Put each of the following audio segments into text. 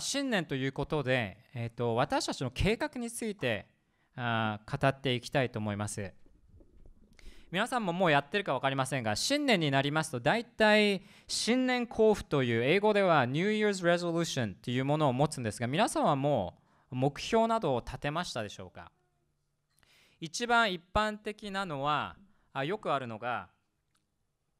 新年ということで、私たちの計画について語っていきたいと思います。皆さんももうやってるか分かりませんが、新年になりますと大体新年交付という、英語では New Year's Resolution というものを持つんですが、皆さんはもう目標などを立てましたでしょうか？一番一般的なのは、よくあるのが、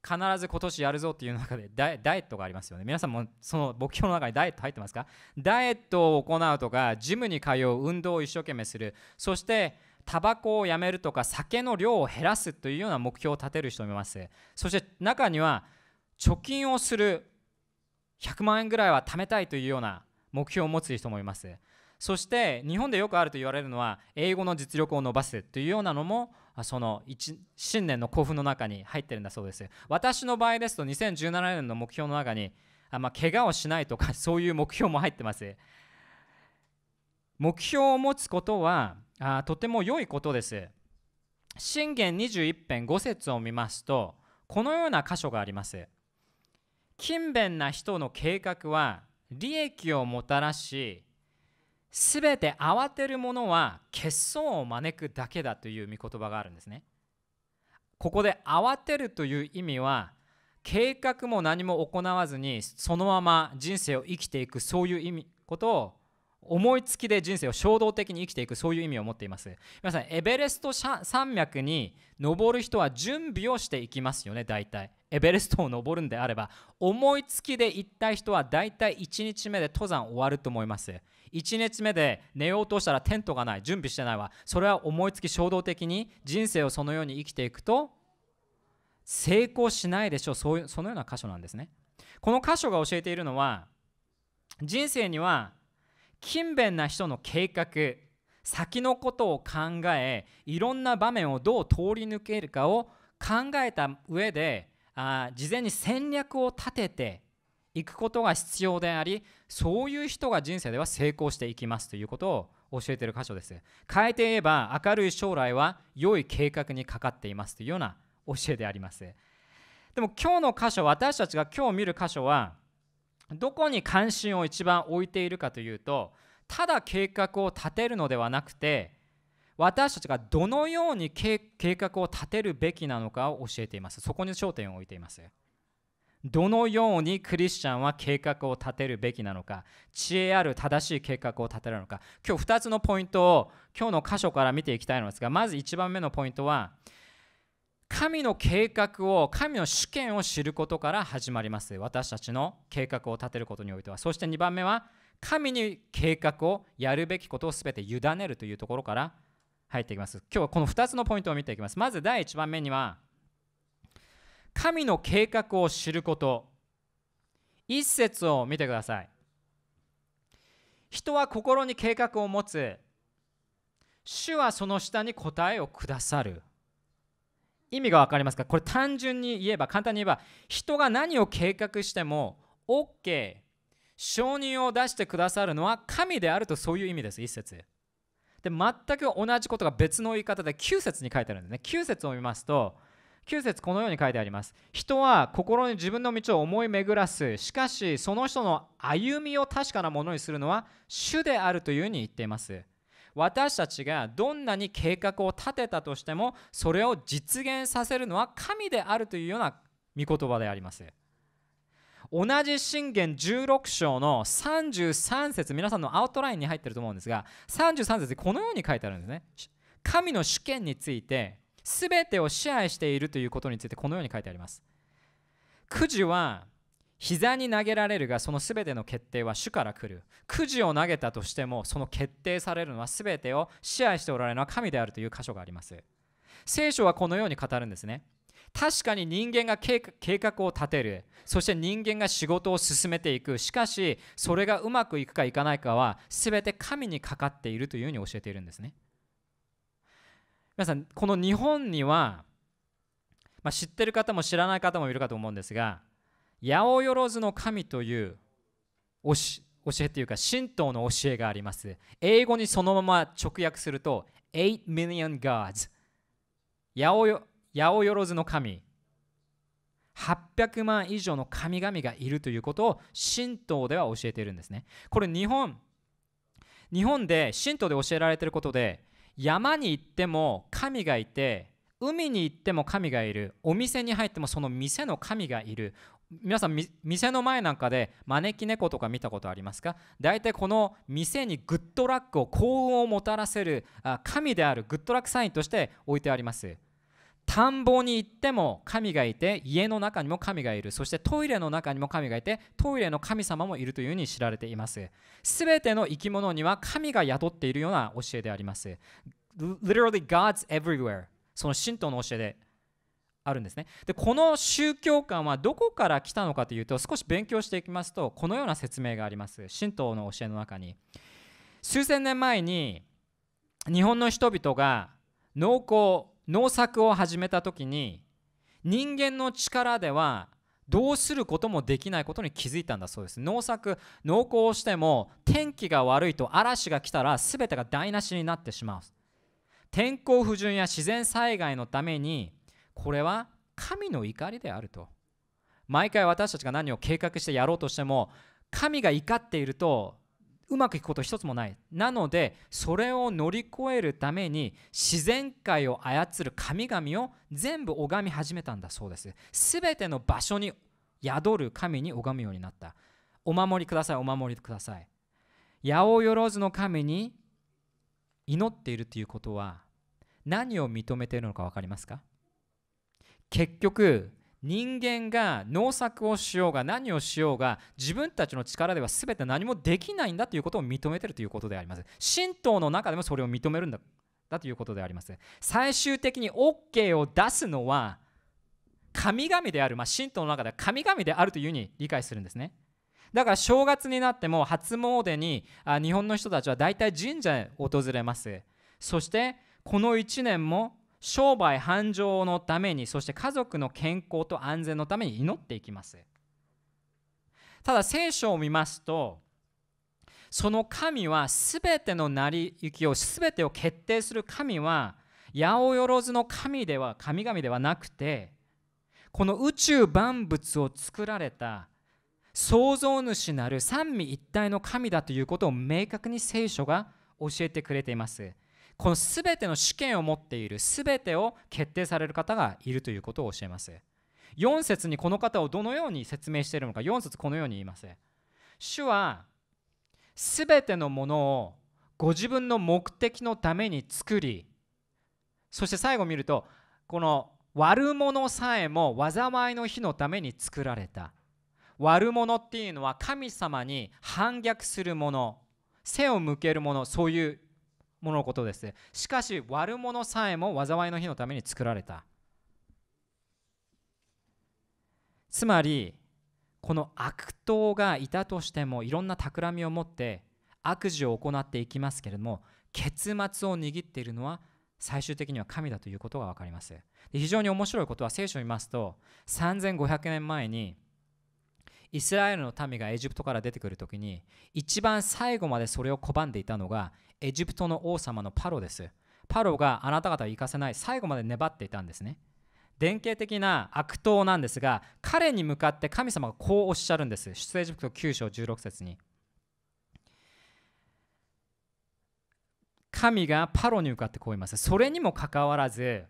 必ず今年やるぞっていう中でダイエットがありますよね。皆さんもその目標の中にダイエット入ってますか？ダイエットを行うとか、ジムに通う、運動を一生懸命する、そしてタバコをやめるとか、酒の量を減らすというような目標を立てる人もいます。そして中には貯金をする、100万円ぐらいは貯めたいというような目標を持つ人もいます。そして日本でよくあると言われるのは、英語の実力を伸ばすというようなのもその新年の興奮の中に入ってるんだそうです。私の場合ですと2017年の目標の中に、怪我をしないとかそういう目標も入ってます。目標を持つことはとても良いことです。箴言21編5節を見ますと、このような箇所があります。勤勉な人の計画は利益をもたらし、すべて慌てるものは欠損を招くだけだという御言葉があるんですね。ここで慌てるという意味は、計画も何も行わずにそのまま人生を生きていく、そういうことを、思いつきで人生を衝動的に生きていく、そういう意味を持っています。皆さん、エベレスト山脈に登る人は準備をしていきますよね。大体エベレストを登るんであれば、思いつきで行った人は大体1日目で登山終わると思います。1日目で寝ようとしたらテントがない、準備してないわ、それは思いつき、衝動的に人生をそのように生きていくと成功しないでしょう。そのような箇所なんですね。この箇所が教えているのは、人生には勤勉な人の計画、先のことを考え、いろんな場面をどう通り抜けるかを考えた上で、事前に戦略を立てていくことが必要であり、そういう人が人生では成功していきますということを教えている箇所です。変えて言えば、明るい将来は良い計画にかかっていますというような教えであります。でも今日の箇所、私たちが今日見る箇所は、どこに関心を一番置いているかというと、ただ計画を立てるのではなくて、私たちがどのように計画を立てるべきなのかを教えています。そこに焦点を置いています。どのようにクリスチャンは計画を立てるべきなのか、知恵ある正しい計画を立てるのか。今日2つのポイントを今日の箇所から見ていきたいのですが、まず1番目のポイントは、神の計画を、神の主権を知ることから始まります。私たちの計画を立てることにおいては。そして2番目は、神に計画を、やるべきことを全て委ねるというところから入っていきます。今日はこの2つのポイントを見ていきます。まず第1番目には、神の計画を知ること。一節を見てください。人は心に計画を持つ。主はその下に答えをくださる。意味が分かりますか？これ単純に言えば、簡単に言えば、人が何を計画しても OK、 承認を出してくださるのは神であると、そういう意味です。一節で全く同じことが別の言い方で9節に書いてあるんですね。9節を見ますと、9節このように書いてあります。人は心に自分の道を思い巡らす、しかしその人の歩みを確かなものにするのは主であるというふうに言っています。私たちがどんなに計画を立てたとしても、それを実現させるのは神であるというような御言葉であります。同じ箴言16章の33節、皆さんのアウトラインに入っていると思うんですが、33節でこのように書いてあるんですね。神の主権について、全てを支配しているということについて、このように書いてあります。くじは膝に投げられるが、そのすべての決定は主から来る。くじを投げたとしても、その決定されるのは、すべてを支配しておられるのは神であるという箇所があります。聖書はこのように語るんですね。確かに人間が計画を立てる、そして人間が仕事を進めていく、しかしそれがうまくいくかいかないかは、すべて神にかかっているというふうに教えているんですね。皆さん、この日本には、知ってる方も知らない方もいるかと思うんですが、八百万の神という教えというか、神道の教えがあります。英語にそのまま直訳すると8 million gods、 八百万の神、800万以上の神々がいるということを神道では教えているんですね。これ日本で神道で教えられていることで、山に行っても神がいて、海に行っても神がいる、お店に入ってもその店の神がいる。皆さん店の前なんかで招き猫とか見たことありますか？大体この店にグッドラックを幸運をもたらせる神であるグッドラックサインとして置いてあります。田んぼに行っても神がいて、家の中にも神がいる、そしてトイレの中にも神がいて、トイレの神様もいるというふうに知られています。すべての生き物には神が宿っているような教えであります。 Literally God's everywhere、 その神道の教えであるんですね。でこの宗教観はどこから来たのかというと、少し勉強していきますとこのような説明があります。神道の教えの中に、数千年前に日本の人々が農作を始めた時に、人間の力ではどうすることもできないことに気づいたんだそうです。農耕をしても天気が悪いと嵐が来たら全てが台無しになってしまう。天候不順や自然災害のために、これは神の怒りであると。毎回私たちが何を計画してやろうとしても、神が怒っているとうまくいくこと一つもない。なのでそれを乗り越えるために、自然界を操る神々を全部拝み始めたんだそうです。すべての場所に宿る神に拝むようになった。お守りください、お守りください、八百万の神に祈っているということは何を認めているのか分かりますか？結局人間が農作をしようが何をしようが、自分たちの力では全て何もできないんだということを認めているということであります。神道の中でもそれを認めるんだということであります。最終的に OK を出すのは神々である、神道の中では神々であるというふうに理解するんですね。だから正月になっても初詣に日本の人たちは大体神社へ訪れます。そしてこの1年も商売繁盛のために、そして家族の健康と安全のために祈っていきます。ただ聖書を見ますと、その神は全ての成り行きを、全てを決定する神は八百万の神々ではなくて、この宇宙万物を作られた創造主なる三位一体の神だということを明確に聖書が教えてくれています。このすべての主権を持っている、すべてを決定される方がいるということを教えます。4節にこの方をどのように説明しているのか、4節このように言います。主はすべてのものをご自分の目的のために作り、そして最後見ると、この悪者さえも災いの日のために作られた。悪者っていうのは神様に反逆するもの、背を向けるもの、そういうもののことです。しかし悪者さえも災いの日のために作られた。つまりこの悪党がいたとしても、いろんな企みを持って悪事を行っていきますけれども、結末を握っているのは最終的には神だということが分かります。非常に面白いことは、聖書を見ますと3500年前にイスラエルの民がエジプトから出てくるときに、一番最後までそれを拒んでいたのがエジプトの王様のパロです。パロがあなた方は行かせない、最後まで粘っていたんですね。典型的な悪党なんですが、彼に向かって神様がこうおっしゃるんです。出エジプト9章16節に、神がパロに向かってこう言います。それにもかかわらず、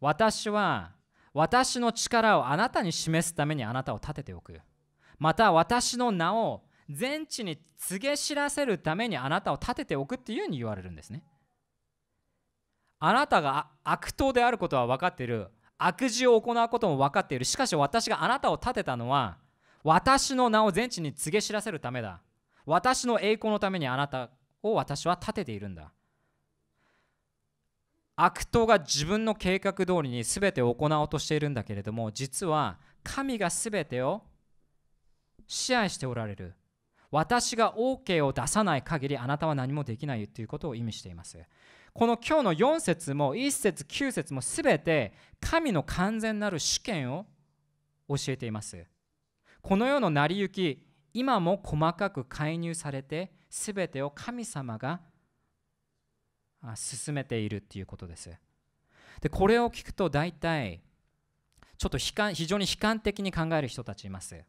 私は私の力をあなたに示すためにあなたを立てておく、また私の名を全地に告げ知らせるためにあなたを立てておくっていうふうに言われるんですね。あなたが悪党であることは分かっている、悪事を行うことも分かっている、しかし私があなたを立てたのは私の名を全地に告げ知らせるためだ、私の栄光のためにあなたを私は立てているんだ。悪党が自分の計画通りに全てを行おうとしているんだけれども、実は神が全てを支配しておられる。私が OK を出さない限りあなたは何もできないということを意味しています。この今日の4節も1節9節も全て神の完全なる主権を教えています。この世の成り行き、今も細かく介入されて全てを神様が進めているということです。でこれを聞くと大体ちょっと非常に悲観的に考える人たちいます。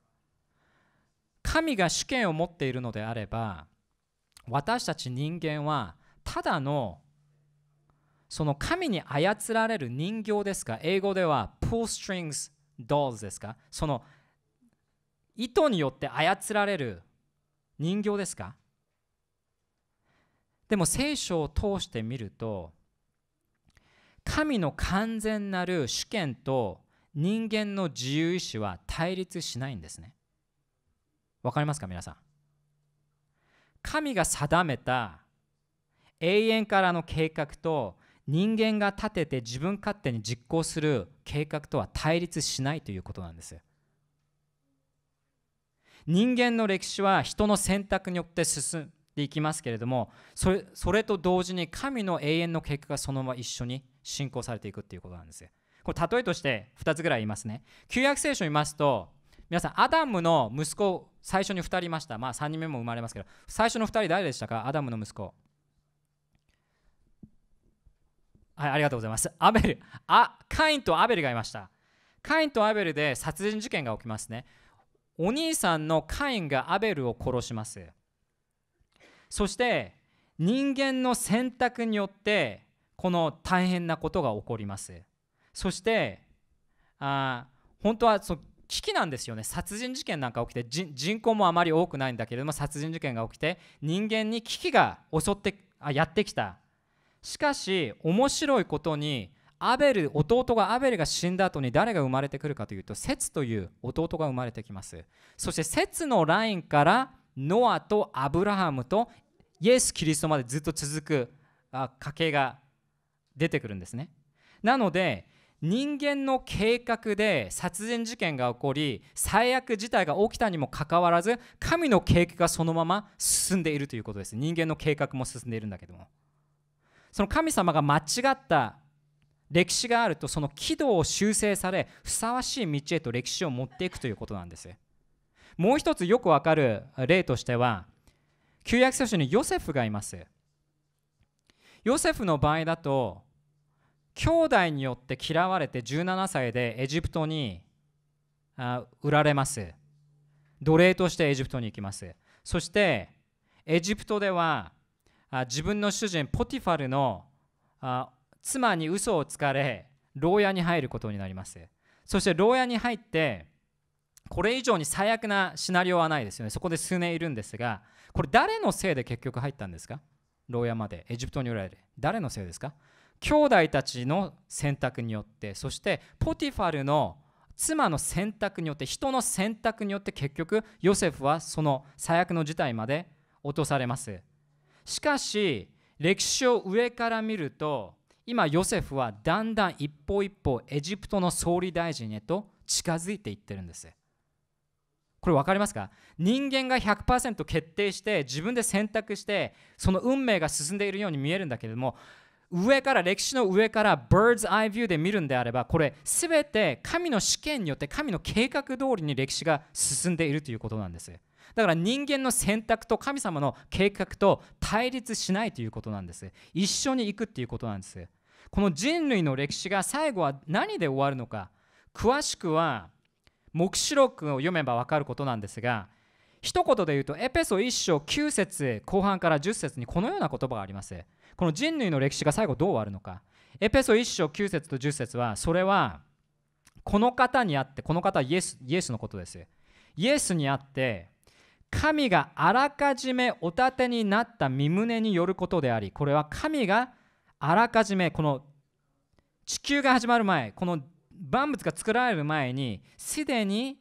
神が主権を持っているのであれば、私たち人間はただのその神に操られる人形ですか、英語では pull strings dolls ですか、その糸によって操られる人形ですか。でも聖書を通してみると、神の完全なる主権と人間の自由意志は対立しないんですね。わかりますか皆さん。神が定めた永遠からの計画と人間が立てて自分勝手に実行する計画とは対立しないということなんです。人間の歴史は人の選択によって進むでいきますけれども、それと同時に神の永遠の結果がそのまま一緒に進行されていくということなんですよ。これ例えとして2つぐらい言いますね。旧約聖書を見ますと、皆さんアダムの息子最初に2人いました。まあ3人目も生まれますけど、最初の2人誰でしたか？アダムの息子。はい、ありがとうございます。カインとアベルがいました。カインとアベルで殺人事件が起きますね。お兄さんのカインがアベルを殺します。そして人間の選択によってこの大変なことが起こります。そして本当は危機なんですよね。殺人事件なんか起きて、人口もあまり多くないんだけれども殺人事件が起きて人間に危機がやってきた。しかし面白いことに弟がアベルが死んだ後に誰が生まれてくるかというと、セツという弟が生まれてきます。そしてセツのラインからノアとアブラハムとイエス・キリストまでずっと続く家系が出てくるんですね。なので人間の計画で殺人事件が起こり、最悪事態が起きたにもかかわらず神の計画がそのまま進んでいるということです。人間の計画も進んでいるんだけども、その神様が間違った歴史があると、その軌道を修正されふさわしい道へと歴史を持っていくということなんです。もう一つよくわかる例としては、旧約聖書にヨセフがいます。ヨセフの場合だと、兄弟によって嫌われて17歳でエジプトに売られます。奴隷としてエジプトに行きます。そしてエジプトでは自分の主人ポティファルの妻に嘘をつかれ、牢屋に入ることになります。そして牢屋に入って、これ以上に最悪なシナリオはないですよね。そこで数年いるんですが、これ誰のせいで結局入ったんですか？牢屋までエジプトに売られる、誰のせいですか？兄弟たちの選択によって、そしてポティファルの妻の選択によって、人の選択によって、結局ヨセフはその最悪の事態まで落とされます。しかし歴史を上から見ると、今ヨセフはだんだん一歩一歩エジプトの総理大臣へと近づいていってるんです。これ分かりますか？人間が 100% 決定して自分で選択して、その運命が進んでいるように見えるんだけれども、上から、歴史の上からbird's eye viewで見るんであれば、これ全て神の主権によって神の計画通りに歴史が進んでいるということなんです。だから人間の選択と神様の計画と対立しないということなんです。一緒に行くということなんです。この人類の歴史が最後は何で終わるのか、詳しくは黙示録を読めば分かることなんですが、一言で言うとエペソ1章9節後半から10節にこのような言葉があります。この人類の歴史が最後どう終わるのか、エペソ1章9節と10節は、それはこの方にあって、この方はイエスのことです。イエスにあって、神があらかじめお立てになった御胸によることであり、これは神があらかじめ、この地球が始まる前、この万物が作られる前にすでに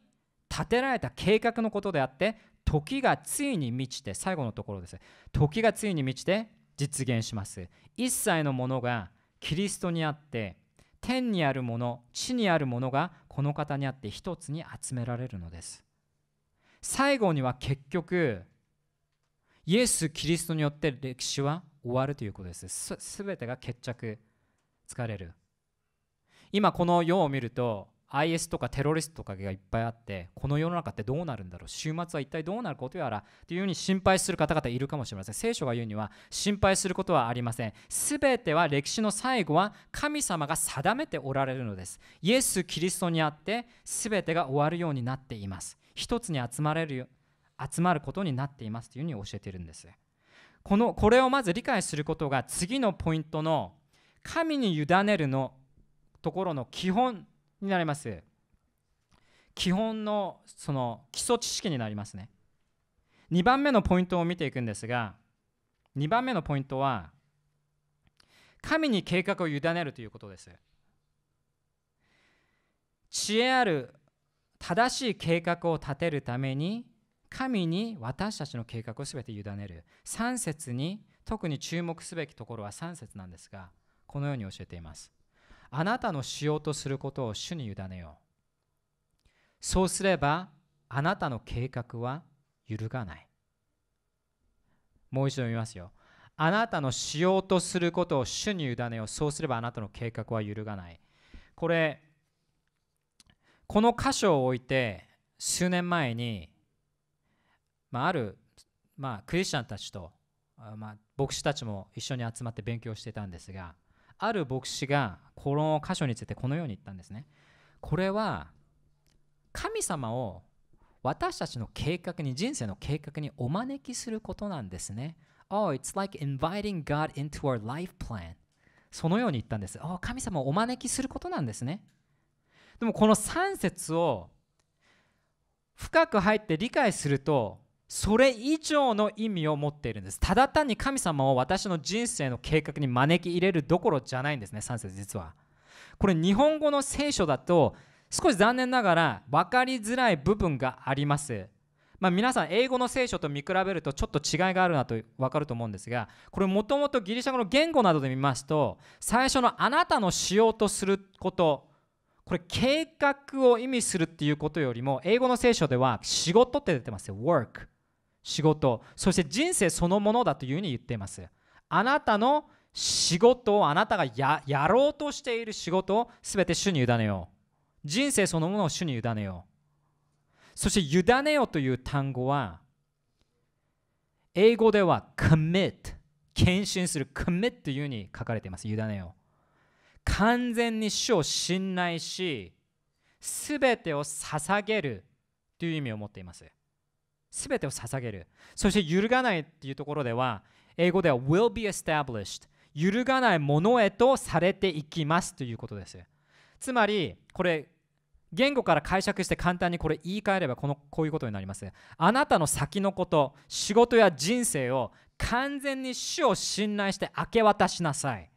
立てられた計画のことであって、時がついに満ちて、最後のところです。時がついに満ちて実現します。一切のものがキリストにあって、天にあるもの、地にあるものがこの方にあって一つに集められるのです。最後には結局イエス・キリストによって歴史は終わるということです。すべてが決着つかれる。今この世を見ると、IS とかテロリストとかがいっぱいあって、この世の中ってどうなるんだろう、週末は一体どうなることやらというふうに心配する方々いるかもしれません。聖書が言うには心配することはありません。すべては歴史の最後は神様が定めておられるのです。イエス・キリストにあってすべてが終わるようになっています。一つに集まることになっていますというふうに教えているんです。これをまず理解することが次のポイントの神に委ねるのところの基本になります。基本のその基礎知識になりますね。2番目のポイントを見ていくんですが、2番目のポイントは神に計画を委ねるということです。知恵ある正しい計画を立てるために神に私たちの計画をすべて委ねる。3節に特に注目すべきところは3節なんですが、このように教えています。あなたのしようとすることを主に委ねよう。そうすればあなたの計画は揺るがない。もう一度読みますよ。あなたのしようとすることを主に委ねよう。そうすればあなたの計画は揺るがない。この箇所を置いて数年前にクリスチャンたちと、牧師たちも一緒に集まって勉強してたんですが、ある牧師がこの箇所についてこのように言ったんですね。これは神様を私たちの計画に、人生の計画にお招きすることなんですね。Oh, it's like inviting God into our life plan. そのように言ったんです。神様をお招きすることなんですね。でもこの3節を深く入って理解すると、それ以上の意味を持っているんです。ただ単に神様を私の人生の計画に招き入れるどころじゃないんですね。3節実はこれ日本語の聖書だと少し残念ながら分かりづらい部分があります。皆さん英語の聖書と見比べるとちょっと違いがあるなと分かると思うんですが、これもともとギリシャ語の言語などで見ますと、最初のあなたのしようとすること、これ計画を意味するっていうことよりも、英語の聖書では仕事って出てますよ。 work、仕事、そして人生そのものだというふうに言っています。あなたの仕事を、あなたが やろうとしている仕事をすべて主に委ねよう。人生そのものを主に委ねよう。そして委ねようという単語は英語では commit、 献身する commit というふうに書かれています。委ねよう、完全に主を信頼しすべてを捧げるという意味を持っています。すべてを捧げる。そして揺るがないというところでは、英語では will be established、 揺るがないものへとされていきますということです。つまりこれ言語から解釈して簡単にこれ言い換えればこういうことになります。あなたの先のこと、仕事や人生を完全に主を信頼して明け渡しなさい。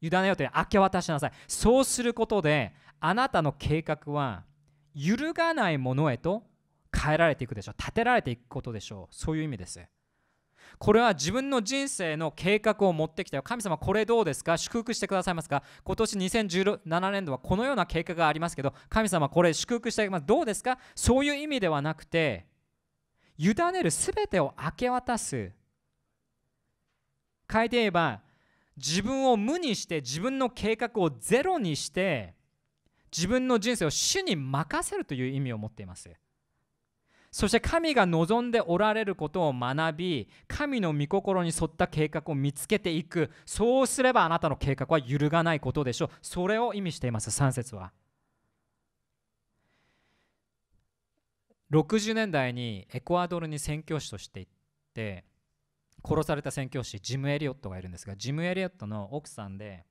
委ねようという明け渡しなさい。そうすることであなたの計画は揺るがないものへと変えられていくでしょう。立てられていくことでしょう。そういう意味です。これは自分の人生の計画を持ってきたよ。神様これどうですか、祝福してくださいますか、今年2017年度はこのような計画がありますけど神様これ祝福してくださいますどうですか、そういう意味ではなくて、委ねる、すべてを明け渡す。書いて言えば自分を無にして自分の計画をゼロにして自分の人生を主に任せるという意味を持っています。そして神が望んでおられることを学び、神の御心に沿った計画を見つけていく。そうすればあなたの計画は揺るがないことでしょう。それを意味しています。3節は60年代にエクアドルに宣教師として行って殺された宣教師ジム・エリオットがいるんですが、ジム・エリオットの奥さんで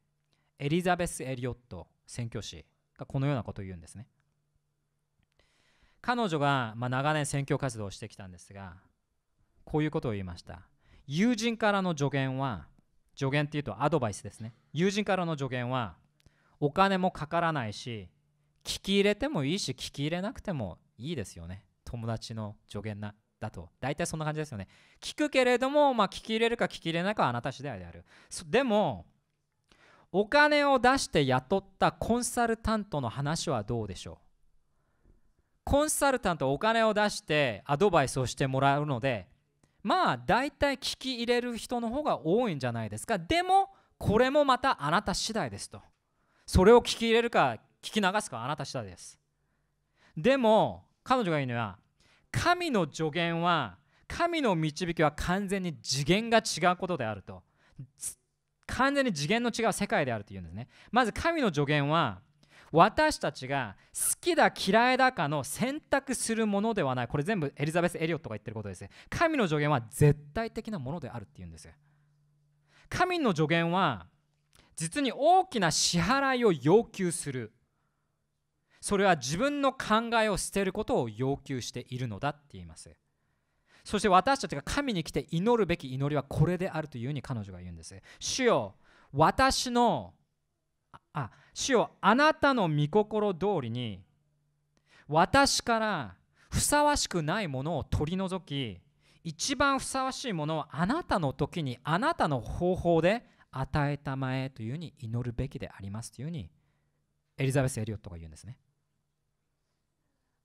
エリザベス・エリオット宣教師がこのようなことを言うんですね。彼女が長年宣教活動をしてきたんですが、こういうことを言いました。友人からの助言は、助言っていうとアドバイスですね、友人からの助言はお金もかからないし聞き入れてもいいし聞き入れなくてもいいですよね。友達の助言だと大体そんな感じですよね。聞くけれども、聞き入れるか聞き入れないかはあなた次第である。でもお金を出して雇ったコンサルタントの話はどうでしょう。コンサルタントはお金を出してアドバイスをしてもらうので、大体聞き入れる人の方が多いんじゃないですか。でもこれもまたあなた次第ですと。それを聞き入れるか聞聞き流すかあなた次第です。でも彼女が言うには、神の助言は、神の導きは完全に次元が違うことであると、完全に次元の違う世界であるというんですね。まず神の助言は私たちが好きだ嫌いだかの選択するものではない。これ全部エリザベス・エリオットが言ってることです。神の助言は絶対的なものであるっていうんです。神の助言は実に大きな支払いを要求する。それは自分の考えを捨てることを要求しているのだって言います。そして私たちが神に来て祈るべき祈りはこれであるというように彼女が言うんです。主よ、私の主よ、あなたの御心通りに私からふさわしくないものを取り除き、一番ふさわしいものをあなたの時にあなたの方法で与えたまえというふうに祈るべきでありますというふうにエリザベス・エリオットが言うんですね。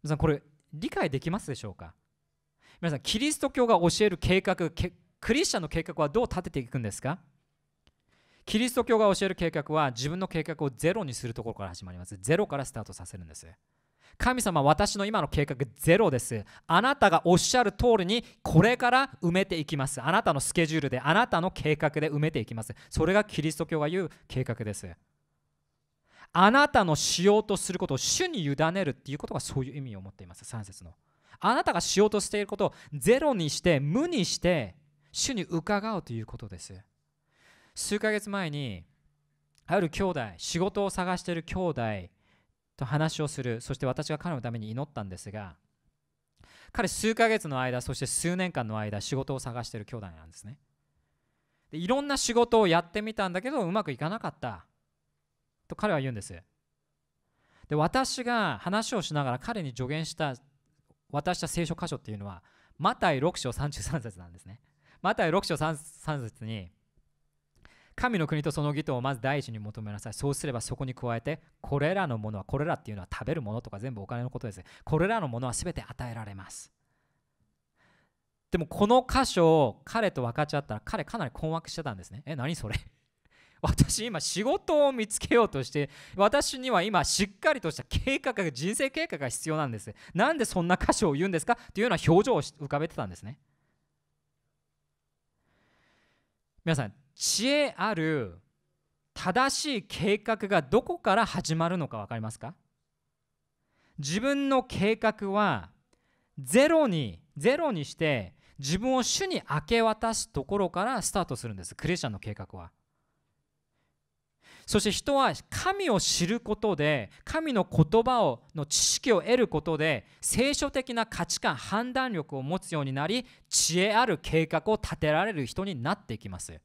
皆さん、これ理解できますでしょうか。皆さん、キリスト教が教える計画、クリスチャンの計画はどう立てていくんですか。キリスト教が教える計画は自分の計画をゼロにするところから始まります。ゼロからスタートさせるんです。神様、私の今の計画ゼロです。あなたがおっしゃる通りにこれから埋めていきます。あなたのスケジュールで、あなたの計画で埋めていきます。それがキリスト教が言う計画です。あなたのしようとすることを主に委ねるっていうことがそういう意味を持っています。3節の。あなたがしようとしていることをゼロにして無にして主に伺うということです。数ヶ月前にある兄弟、仕事を探している兄弟と話をする、そして私が彼のために祈ったんですが、彼数ヶ月の間、そして数年間の間仕事を探している兄弟なんですね。で、いろんな仕事をやってみたんだけどうまくいかなかったと彼は言うんです。で、私が話をしながら彼に助言した渡した聖書箇所っていうのはマタイ6章33節なんですね。マタイ6章33節に、神の国とその義とをまず第一に求めなさい。そうすればそこに加えてこれらのものは、これらっていうのは食べるものとか全部お金のことです。これらのものは全て与えられます。でもこの箇所を彼と分かち合ったら彼かなり困惑してたんですね。何それ私今仕事を見つけようとして、私には今しっかりとした計画が、人生計画が必要なんです。なんでそんな箇所を言うんですかというような表情を浮かべてたんですね。皆さん、知恵ある正しい計画がどこから始まるのか分かりますか。自分の計画はゼロにして自分を主に明け渡すところからスタートするんです。クリスチャンの計画は。そして人は神を知ることで、神の言葉をの知識を得ることで聖書的な価値観、判断力を持つようになり、知恵ある計画を立てられる人になっていきます。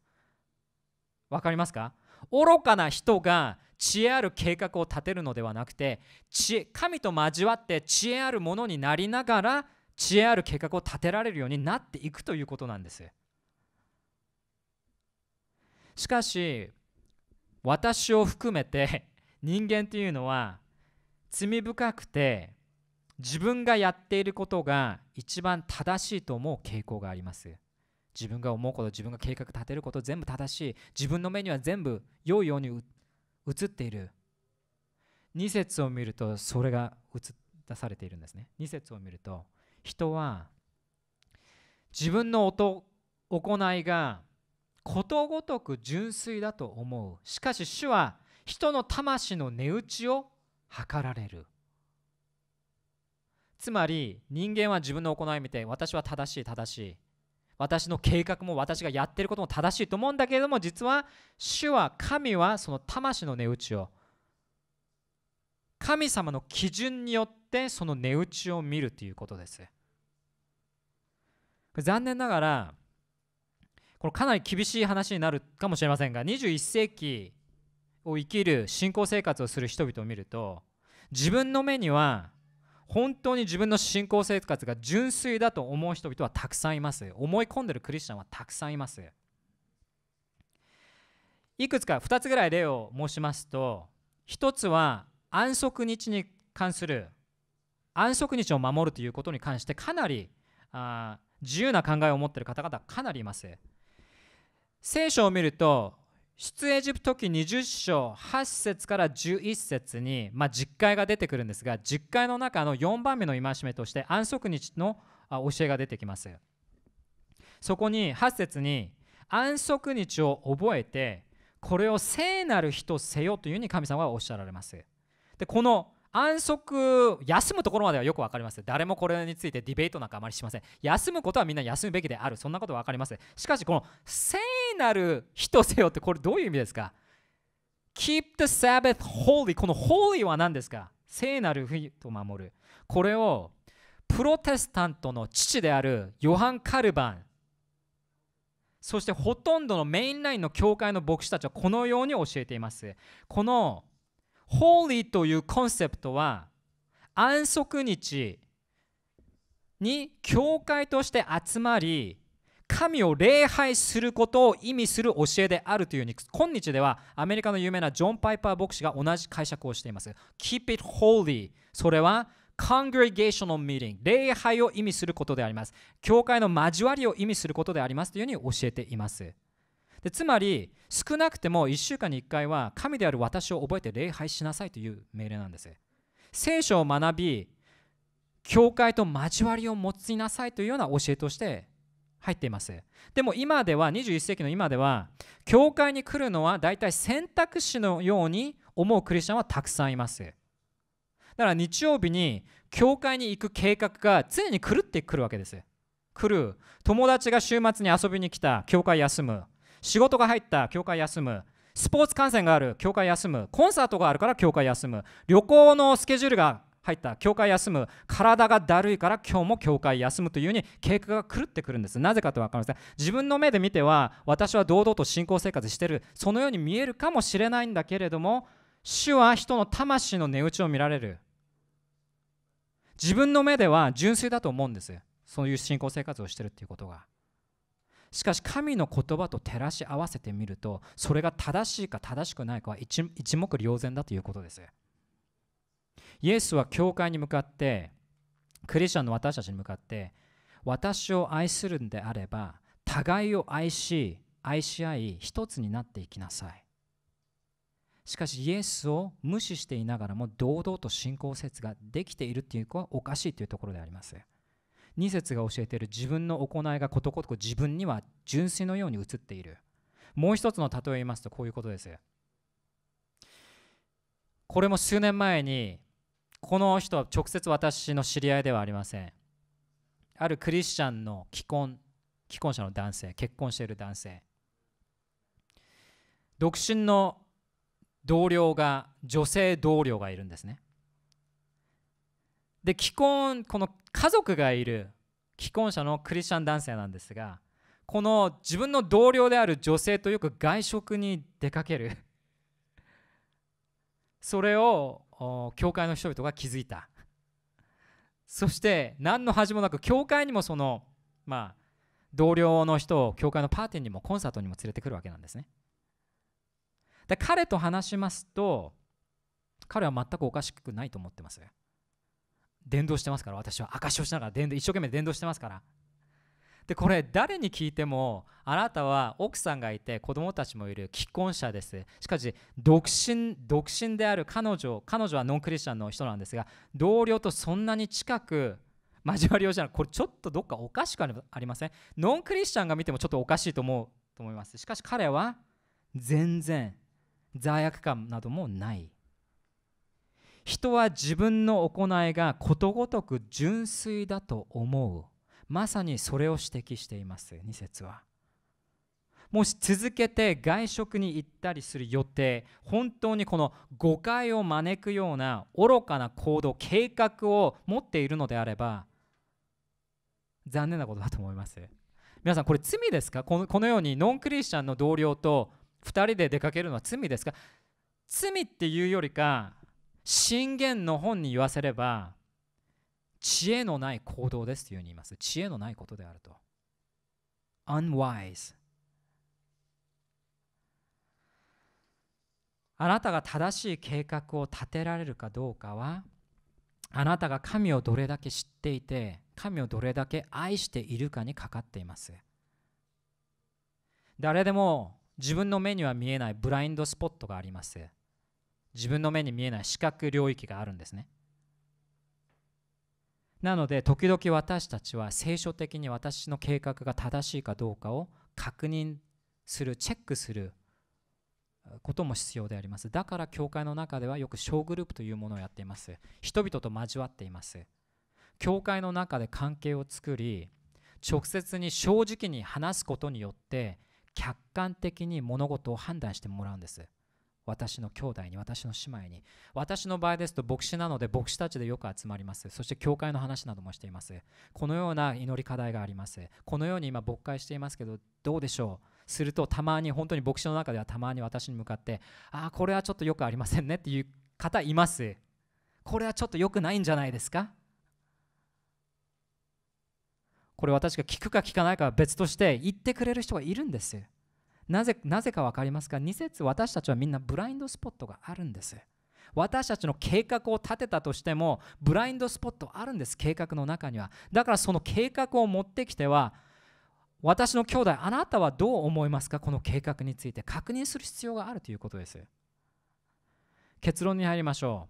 わかりますか。愚かな人が知恵ある計画を立てるのではなくて、神と交わって知恵あるものになりながら知恵ある計画を立てられるようになっていくということなんです。しかし私を含めて人間というのは罪深くて、自分がやっていることが一番正しいと思う傾向があります。自分が思うこと、自分が計画立てること、全部正しい。自分の目には全部良いように映っている。2節を見るとそれが映出されているんですね。2節を見ると、人は自分の行いがことごとく純粋だと思う。しかし主は人の魂の値打ちを測られる。つまり人間は自分の行いを見て、私は正しい正しい、私の計画も私がやっていることも正しいと思うんだけれども、実は主は、神はその魂の値打ちを、神様の基準によってその値打ちを見るということです。残念ながらこれかなり厳しい話になるかもしれませんが、21世紀を生きる信仰生活をする人々を見ると、自分の目には本当に自分の信仰生活が純粋だと思う人々はたくさんいます。思い込んでるクリスチャンはたくさんいます。いくつか2つぐらい例を申しますと、1つは安息日に関する、安息日を守るということに関してかなり自由な考えを持っている方々かなりいます。聖書を見ると出エジプト記20章8節から11節に、十戒が出てくるんですが、十戒の中の4番目の戒めとして安息日の教えが出てきます。そこに8節に安息日を覚えてこれを聖なる日とせよというふうに神様はおっしゃられます。でこの安息、休むところまではよく分かります。誰もこれについてディベートなんかあまりしません。休むことはみんな休むべきである、そんなことは分かります。しかしこの聖なる日とせよってこれどういう意味ですか？ Keep the Sabbath holy、 この holy は何ですか？聖なる日と守る。これをプロテスタントの父であるヨハン・カルバン、そしてほとんどのメインラインの教会の牧師たちはこのように教えています。このホーリーというコンセプトは安息日に教会として集まり神を礼拝することを意味する教えであるというふうに、今日ではアメリカの有名なジョン・パイパー牧師が同じ解釈をしています。 Keep it holy、 それはCongregational meeting、 礼拝を意味することであります。教会の交わりを意味することでありますというように教えています。でつまり少なくても1週間に1回は神である私を覚えて礼拝しなさいという命令なんです。聖書を学び教会と交わりを持ちなさいというような教えとして入っています。でも今では21世紀の今では教会に来るのはだいたい選択肢のように思うクリスチャンはたくさんいます。だから日曜日に教会に行く計画が常に狂ってくるわけです。狂う。友達が週末に遊びに来た、教会休む。仕事が入った、教会休む。スポーツ観戦がある、教会休む。コンサートがあるから教会休む。旅行のスケジュールが入った、教会休む。体がだるいから今日も教会休むというように計画が狂ってくるんです。なぜかと分かりません。自分の目で見ては私は堂々と信仰生活してる、そのように見えるかもしれないんだけれども、主は人の魂の値打ちを見られる。自分の目では純粋だと思うんです、そういう信仰生活をしているということが。しかし神の言葉と照らし合わせてみると、それが正しいか正しくないかは 一目瞭然だということです。イエスは教会に向かって、クリスチャンの私たちに向かって、私を愛するんであれば互いを愛し合い一つになっていきなさい。しかしイエスを無視していながらも堂々と信仰説ができているというのはおかしいというところであります。2節が教えている自分の行いがことごとく自分には純粋のように映っている。もう一つの例えを言いますとこういうことです。これも数年前に、この人は直接私の知り合いではありません。あるクリスチャンの既婚者の男性、結婚している男性、独身の同僚が、女性同僚がいるんですね。で既婚、この家族がいる既婚者のクリスチャン男性なんですが、この自分の同僚である女性とよく外食に出かけるそれを教会の人々が気づいた。そして何の恥もなく教会にもその、同僚の人を教会のパーティーにもコンサートにも連れてくるわけなんですね。で彼と話しますと、彼は全くおかしくないと思ってます。伝道してますから、私は証しをしながら一生懸命伝道してますから。でこれ誰に聞いても、あなたは奥さんがいて子供たちもいる既婚者です、しかし独身である彼女はノンクリスチャンの人なんですが、同僚とそんなに近く交わりをしない、これちょっとどっかおかしくありません？ノンクリスチャンが見てもちょっとおかしいと思います。しかし彼は全然罪悪感などもない。人は自分の行いがことごとく純粋だと思う。まさにそれを指摘しています。2節はもし続けて外食に行ったりする予定、本当にこの誤解を招くような愚かな行動、計画を持っているのであれば残念なことだと思います。皆さん、これ罪ですか？このようにノンクリスチャンの同僚と2人で出かけるのは罪ですか？罪っていうよりか、箴言の本に言わせれば知恵のない行動ですというふうに言います。知恵のないことであると。 Unwise。 あなたが正しい計画を立てられるかどうかは、あなたが神をどれだけ知っていて神をどれだけ愛しているかにかかっています。誰でも自分の目には見えないブラインドスポットがあります。自分の目に見えない視覚領域があるんですね。なので時々私たちは聖書的に私の計画が正しいかどうかを確認する、チェックすることも必要であります。だから教会の中ではよく小グループというものをやっています。人々と交わっています。教会の中で関係を作り、直接に正直に話すことによって客観的に物事を判断してもらうんです。私の兄弟に、私の姉妹に。私の場合ですと牧師なので、牧師たちでよく集まります。そして教会の話などもしています。このような祈り課題があります。このように今牧会していますけどどうでしょう。するとたまに、本当に牧師の中ではたまに私に向かって、これはちょっとよくありませんねっていう方います。これはちょっとよくないんじゃないですか。これ私が聞くか聞かないかは別として言ってくれる人がいるんです。なぜか分かりますか。2節、私たちはみんなブラインドスポットがあるんです。私たちの計画を立てたとしてもブラインドスポットあるんです。計画の中には。だからその計画を持ってきては、私の兄弟、あなたはどう思いますか、この計画について確認する必要があるということです。結論に入りましょ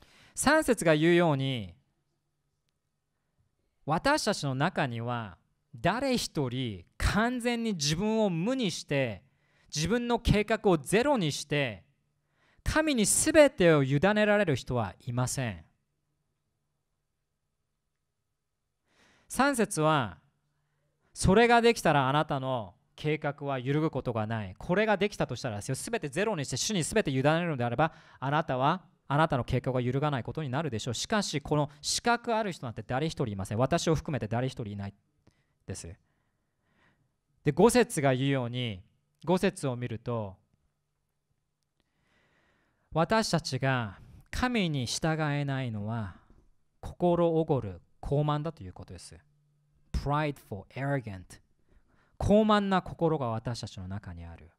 う。3節が言うように、私たちの中には誰一人完全に自分を無にして自分の計画をゼロにして神に全てを委ねられる人はいません。3節は、それができたらあなたの計画は揺るぐことがない。これができたとしたらですよ、全てゼロにして主に全て委ねるのであれば、あなたの計画が揺るがないことになるでしょう。しかしこの資格ある人なんて誰一人いません。私を含めて誰一人いないです。で、5節が言うように、5節を見ると、私たちが神に従えないのは心おごる傲慢だということです。 Prideful, arrogant、 傲慢な心が私たちの中にある。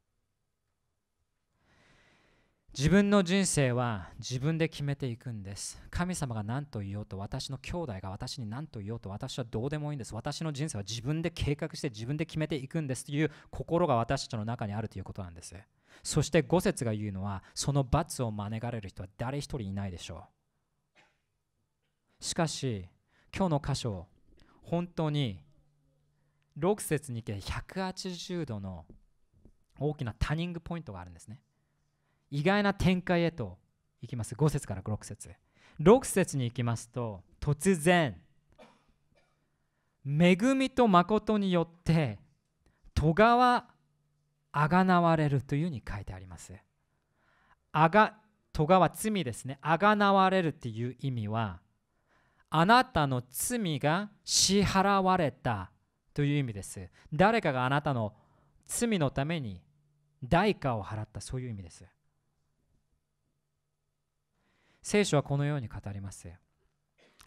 自分の人生は自分で決めていくんです。神様が何と言おうと、私の兄弟が私に何と言おうと、私はどうでもいいんです。私の人生は自分で計画して自分で決めていくんですという心が私たちの中にあるということなんです。そして5節が言うのは、その罰を免れる人は誰一人いないでしょう。しかし、今日の箇所、本当に6節に行け180度の大きなターニングポイントがあるんですね。意外な展開へと行きます。5節から6節。6節に行きますと、突然、恵みと誠によって戸川あがなわれるというふうに書いてあります。戸川、罪ですね。あがなわれるという意味は、あなたの罪が支払われたという意味です。誰かがあなたの罪のために代価を払った、そういう意味です。聖書はこのように語ります。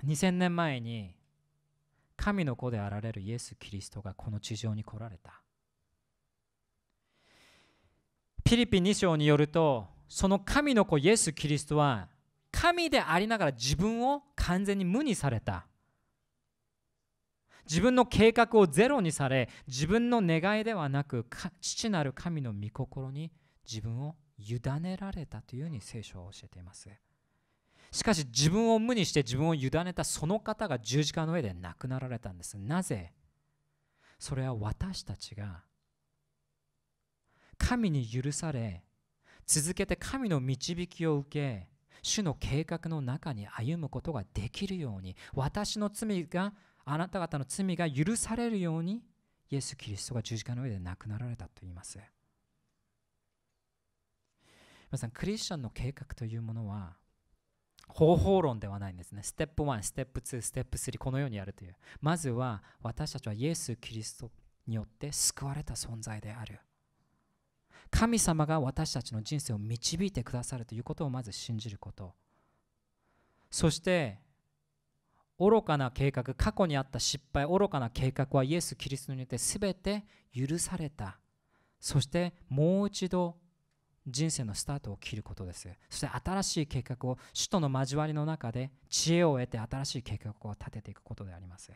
2000年前に神の子であられるイエス・キリストがこの地上に来られた。ピリピ2章によると、その神の子イエス・キリストは神でありながら自分を完全に無にされた。自分の計画をゼロにされ、自分の願いではなく父なる神の御心に自分を委ねられたというふうに聖書は教えています。しかし自分を無にして自分を委ねたその方が十字架の上で亡くなられたんです。なぜ？それは私たちが神に許され、続けて神の導きを受け、主の計画の中に歩むことができるように、私の罪が、あなた方の罪が許されるように、イエス・キリストが十字架の上で亡くなられたと言います。皆さん、クリスチャンの計画というものは、方法論ではないんですね。ステップ1、ステップ2、ステップ3、このようにやるという。まずは私たちはイエス・キリストによって救われた存在である。神様が私たちの人生を導いてくださるということをまず信じること。そして愚かな計画、過去にあった失敗、愚かな計画はイエス・キリストによって全て許された。そしてもう一度人生のスタートを切ることです。そして新しい計画を、主との交わりの中で知恵を得て新しい計画を立てていくことであります。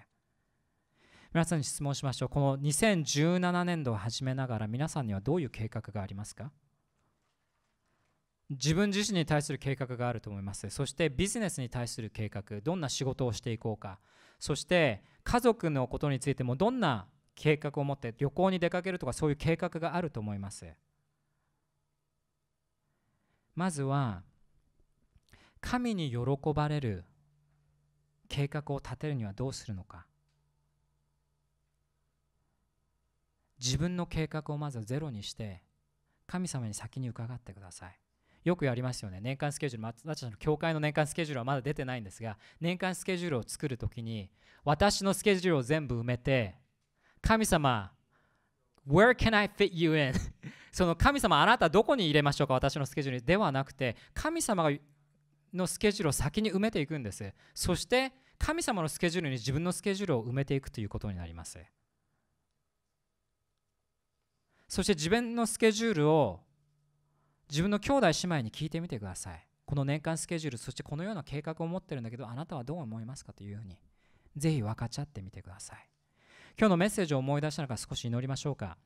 皆さんに質問しましょう。この2017年度を始めながら、皆さんにはどういう計画がありますか？自分自身に対する計画があると思います。そしてビジネスに対する計画、どんな仕事をしていこうか、そして家族のことについてもどんな計画を持って旅行に出かけるとか、そういう計画があると思います。まずは神に喜ばれる計画を立てるにはどうするのか。自分の計画をまずはゼロにして、神様に先に伺ってください。よくやりますよね。年間スケジュール、私たちの教会の年間スケジュールはまだ出てないんですが、年間スケジュールを作るときに、私のスケジュールを全部埋めて、神様、Where can I fit you in? その神様、あなたどこに入れましょうか、私のスケジュールではなくて、神様のスケジュールを先に埋めていくんです。そして、神様のスケジュールに自分のスケジュールを埋めていくということになります。そして自分のスケジュールを自分の兄弟姉妹に聞いてみてください。この年間スケジュール、そしてこのような計画を持ってるんだけど、あなたはどう思いますかというように、ぜひ分かち合ってみてください。今日のメッセージを思い出したのか、少し祈りましょうか。